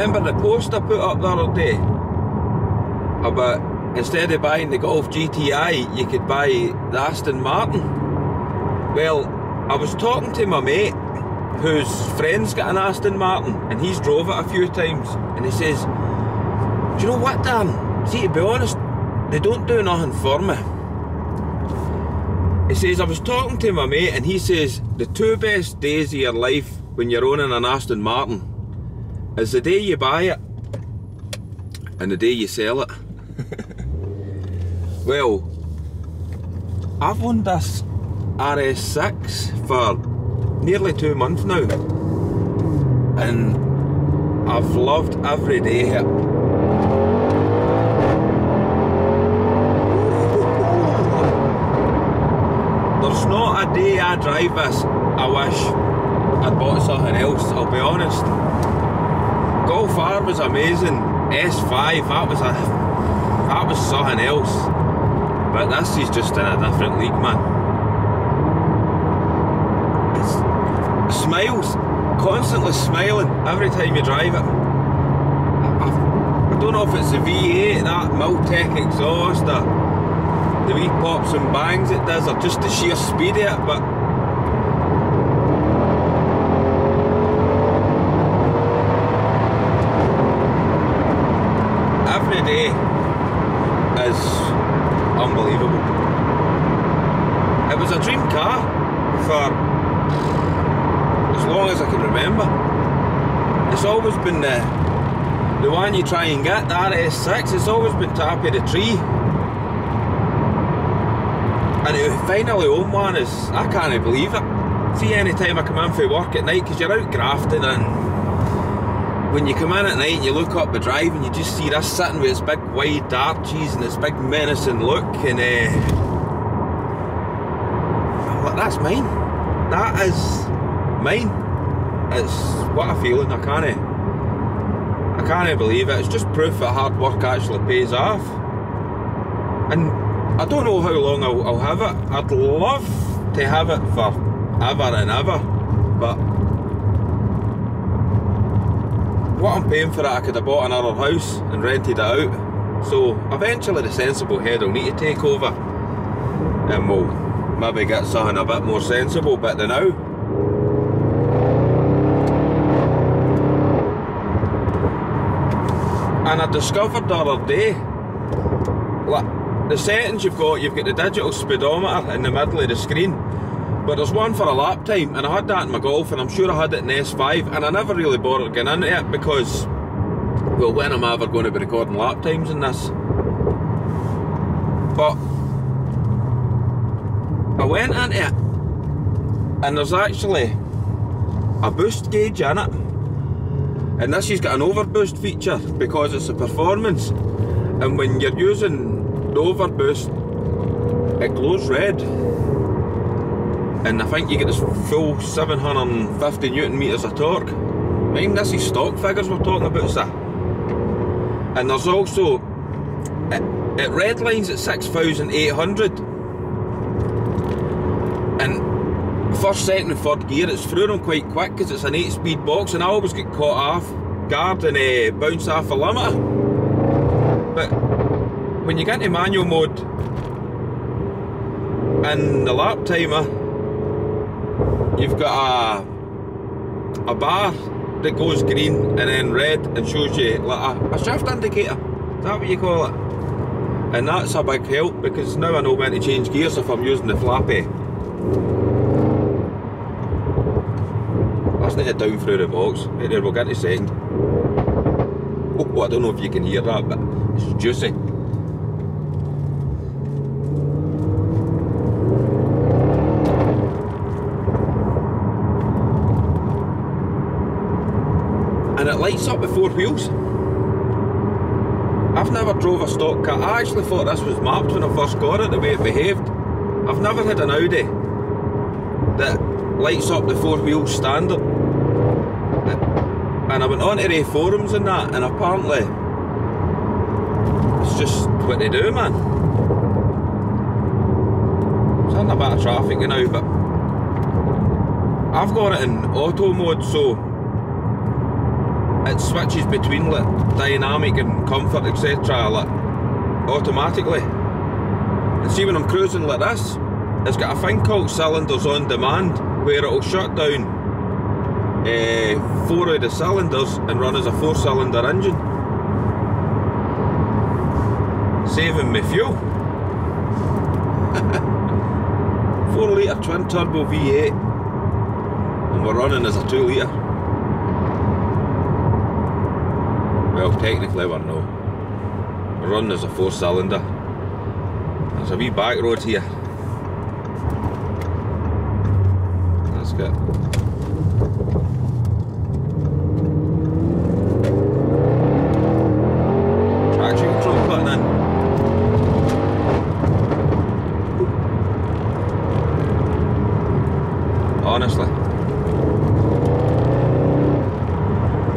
remember the post I put up the other day about instead of buying the Golf GTI, you could buy the Aston Martin? Well, I was talking to my mate whose friend's got an Aston Martin and he's drove it a few times, and he says, "Do you know what, Dan? See, to be honest, they don't do nothing for me." He says, "I was talking to my mate and he says the two best days of your life when you're owning an Aston Martin is the day you buy it and the day you sell it." Well, I've owned this RS6 for nearly 2 months now and I've loved every day here. There's not a day I drive this I wish I'd bought something else, I'll be honest. Golf R was amazing, S5, that was something else. But this is just in a different league, man. It smiles, constantly smiling every time you drive it. I don't know if it's the V8, that Mil-tech exhaust, or the wee pops and bangs it does, or just the sheer speed of it, but every day is unbelievable. It was a dream car for as long as I can remember. It's always been the one you try and get, the RS6, it's always been top of the tree. And to finally own one is, I can't believe it. See, any time I come in from work at night, because you're out grafting, and when you come in at night and you look up the drive and you just see this sitting with its big wide arches and its big menacing look, and I'm like, that's mine. That is mine. It's what a feeling. I can't believe it. It's just proof that hard work actually pays off. And I don't know how long I'll have it. I'd love to have it for ever and ever, but what I'm paying for it, I could have bought another house and rented it out. So eventually the sensible head will need to take over and we'll maybe get something a bit more sensible, but than now, and I discovered the other day, like, the settings you've got the digital speedometer in the middle of the screen, but there's one for a lap time, and I had that in my Golf, and I'm sure I had it in the S5, and I never really bothered getting into it because, well, when am I ever going to be recording lap times in this? But I went into it, and there's actually a boost gauge in it, and this has got an overboost feature because it's a performance, and when you're using the overboost, it glows red, and I think you get this full 750 newton meters of torque. Mind, this is stock figures we're talking about, sir. And there's also it redlines at 6,800, and first, second, and third gear, it's through them quite quick because it's an 8-speed box, and I always get caught off guard and bounce off the limiter, but when you get into manual mode and the lap timer, you've got a bar that goes green and then red and shows you like a shift indicator, is that what you call it? And that's a big help because now I know when to change gears if I'm using the flappy. That's not a down through the box, right there, we'll get to second. Oh, I don't know if you can hear that, but it's juicy. And it lights up with four wheels. I've never drove a stock car. I actually thought this was mapped when I first got it, the way it behaved. I've never had an Audi that lights up the four wheels standard. And I went onto the forums and that, and apparently it's just what they do, man. It's in a bit of traffic now, but I've got it in auto mode, so it switches between like dynamic and comfort, etc. like automatically. And see, when I'm cruising like this, it's got a thing called cylinders on demand, where it'll shut down 4 of the cylinders and run as a 4-cylinder engine, saving me fuel. 4-litre twin turbo V8, and we're running as a 2-litre. Well, technically we're no. We're running as a 4-cylinder. There's a wee back road here. That's good. Traction control button in. Honestly.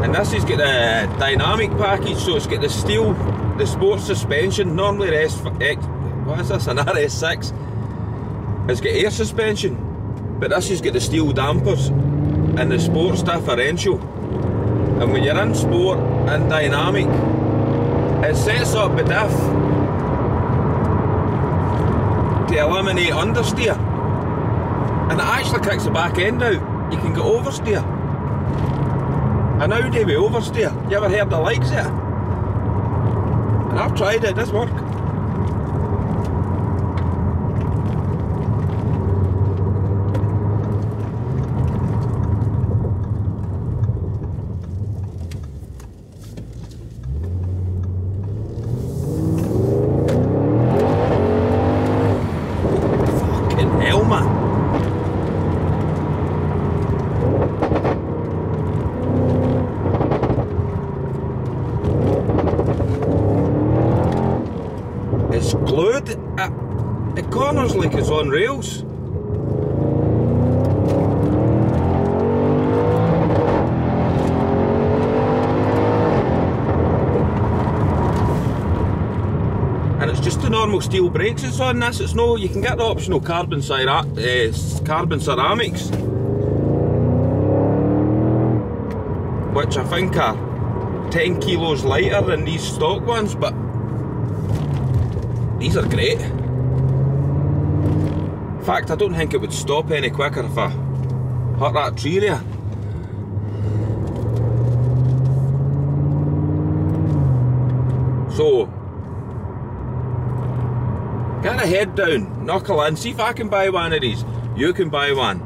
And this has got a dynamic package, so it's got the steel, the sport suspension. Normally the S5, what is this, an RS6, it's got air suspension. But this has got the steel dampers and the sports differential, and when you're in sport and dynamic, it sets up the diff to eliminate understeer, and it actually kicks the back end out. You can get oversteer. An Audi with oversteer, you ever heard the likes of it? And I've tried it, it does work. Glued, it corners like it's on rails. And it's just the normal steel brakes it's on this. It's no, you can get the optional carbon ceramics, which I think are 10 kilos lighter than these stock ones, but these are great. In fact, I don't think it would stop any quicker if I hurt that tree there. So, get a head down, knuckle in, see if I can buy one of these. You can buy one.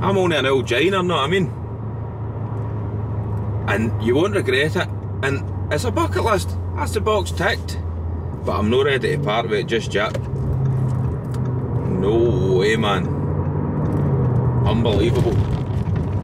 I'm only an old giner, know what I mean? And you won't regret it. And it's a bucket list. That's the box ticked, but I'm not ready to part with it just yet. No way, man. Unbelievable.